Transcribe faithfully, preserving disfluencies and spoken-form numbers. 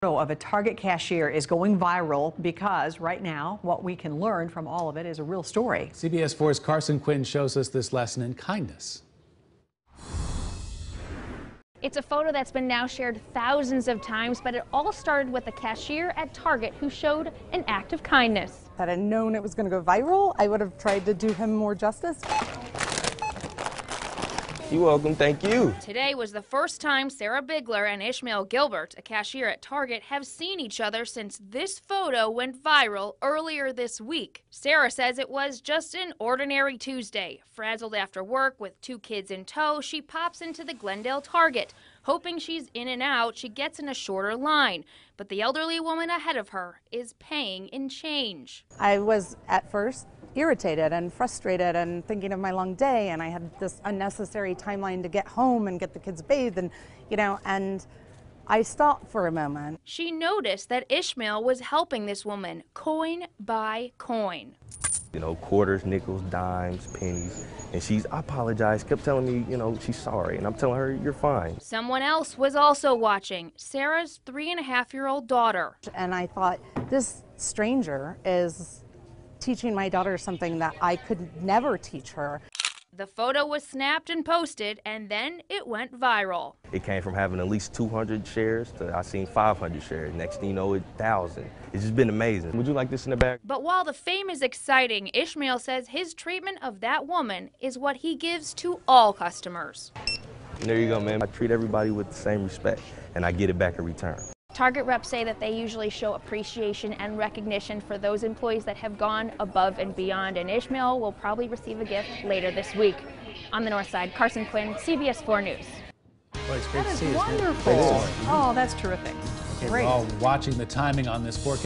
Photo of a Target cashier is going viral because right now what we can learn from all of it is a real story. C B S four's Carson Quinn shows us this lesson in kindness. It's a photo that's been now shared thousands of times, but it all started with a cashier at Target who showed an act of kindness. Had I known it was going to go viral, I would have tried to do him more justice. You're welcome, thank you. Today was the first time Sarah Bigler and Ishmael Gilbert, a cashier at Target, have seen each other since this photo went viral earlier this week. Sarah says it was just an ordinary Tuesday. Frazzled after work with two kids in tow, she pops into the Glendale Target. Hoping she's in and out, she gets in a shorter line. But the elderly woman ahead of her is paying in change. I was at first irritated and frustrated and thinking of my long day, and I had this unnecessary timeline to get home and get the kids bathed, and you know, and I stopped for a moment. She noticed that Ishmael was helping this woman coin by coin. You know, quarters, nickels, dimes, pennies, and she's I apologized, kept telling me, you know, she's sorry, and I'm telling her, you're fine. Someone else was also watching, Sarah's three and a half year old daughter. And I thought, this stranger is teaching my daughter something that I could never teach her. The photo was snapped and posted, and then it went viral. It came from having at least two hundred shares to I seen five hundred shares. Next thing you know, it's one thousand. It's just been amazing. Would you like this in the back? But while the fame is exciting, Ishmael says his treatment of that woman is what he gives to all customers. There you go, man. I treat everybody with the same respect, and I get it back in return. Target reps say that they usually show appreciation and recognition for those employees that have gone above and beyond, and Ishmael will probably receive a gift later this week. On the north side, Carson Quinn, C B S four News. Well, that is wonderful. Oh, that's terrific. Great. We're all watching the timing on this forecast.